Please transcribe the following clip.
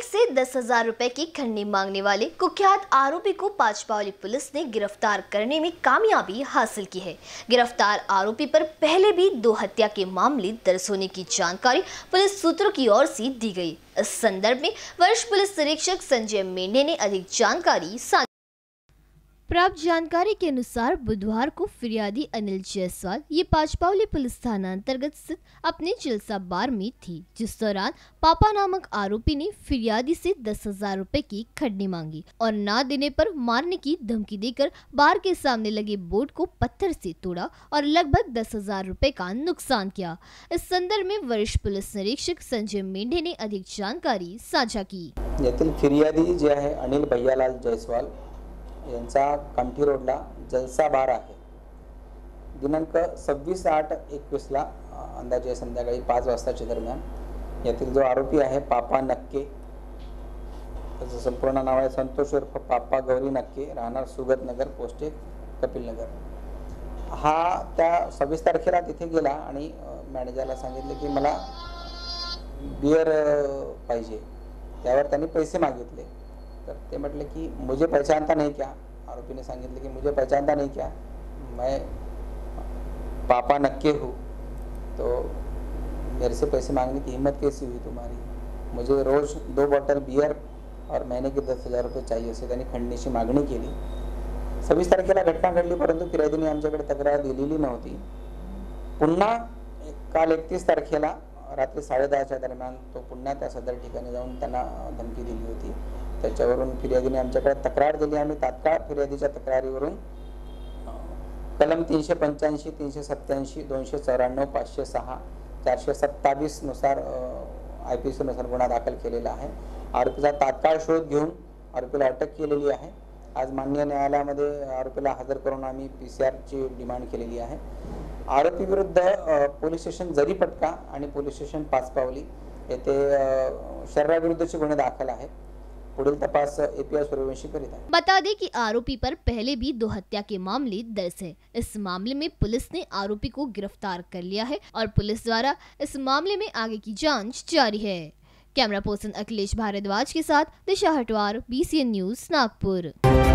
नाबालिग से 10,000 रुपए की खन्नी मांगने वाले कुख्यात आरोपी को पांचपावली पुलिस ने गिरफ्तार करने में कामयाबी हासिल की है। गिरफ्तार आरोपी पर पहले भी 2 हत्या के मामले दर्ज होने की जानकारी पुलिस सूत्रों की ओर से दी गई। इस संदर्भ में वरिष्ठ पुलिस निरीक्षक संजय मेंढे ने अधिक जानकारी साझा। प्राप्त जानकारी के अनुसार बुधवार को फिरियादी अनिल जायसवाल ये पांचपावली पुलिस थाना अंतर्गत स्थित अपने चिल्सा बार में थी, जिस दौरान पापा नामक आरोपी ने फिरियादी से 10,000 रुपए की खड्डी मांगी और ना देने पर मारने की धमकी देकर बार के सामने लगे बोर्ड को पत्थर से तोड़ा और लगभग 10,000 रुपए का नुकसान किया। इस संदर्भ में वरिष्ठ पुलिस निरीक्षक संजय मेंढे ने अधिक जानकारी साझा की। फिरियादी जो है अनिल भैयालाल जायसवाल यांचा कामठी रोडला जलसा बार आहे, दिनांक 26/8/21 अंदाजे संध्याकाळी 5 वाजताच्या दरम्यान यातील जो आरोपी आहे पापा नक्के, त्याचं संपूर्ण नाव आहे संतोष उर्फ पापा गौरी नक्के, राहणार सुगत नगर पोस्ट कपिल नगर। हा त्या 26 तारखेला तिथे गेला आणि मॅनेजरला सांगितले की मला बियर पाहिजे, त्यावर त्यांनी पैसे मागितले। ते म्हटले की मुझे पहचानता नहीं क्या? आरोपी ने सांगितले की मुझे पहचानता नहीं क्या, मैं पापा नक्के हूँ, तो मेरे से पैसे मांगने की हिम्मत कैसी हुई तुम्हारी? मुझे रोज 2 बॉटल बियर और महीने के 10,000 रुपये चाहिए असे त्यांनी खंडणीची मागणी केली। 26 तारखेला घटना घडली, परंतु फिर्यादीने आमच्याकडे तक्रार दिलेली नव्हती। पुन्हा काल 31 तारखेला रात्री 10:30च्या दरम्यान तो पुन्हा त्या सदर ठिकाणी जाऊन त्यांना धमकी दिली होती। त्याच्यावरून फिर्यादीने आमच्याकडे तक्रार दिली। आम्ही तात्काळ फिर्यादीच्या तक्रारीवरून कलम 385, 387, 294, 506, 427 नुसार IPC नुसार गुन्हा दाखल केलेला आहे। आरोपीचा तात्काळ शोध घेऊन आरोपीला अटक केलेली आहे। आज माननीय न्यायालयामध्ये आरोपीला हजर करून आम्ही PCR ची डिमांड केलेली आहे। आरोपी विरुद्ध पोलीस स्टेशन जरीपटका आणि पोलीस स्टेशन पाचपावली येथे शरीराविरुद्धचे गुन्हे दाखल आहेत। तपास बता दें कि आरोपी पर पहले भी 2 हत्या के मामले दर्ज है। इस मामले में पुलिस ने आरोपी को गिरफ्तार कर लिया है और पुलिस द्वारा इस मामले में आगे की जांच जारी है। कैमरा पर्सन अखिलेश भारद्वाज के साथ दिशा हटवार, BCN न्यूज, नागपुर।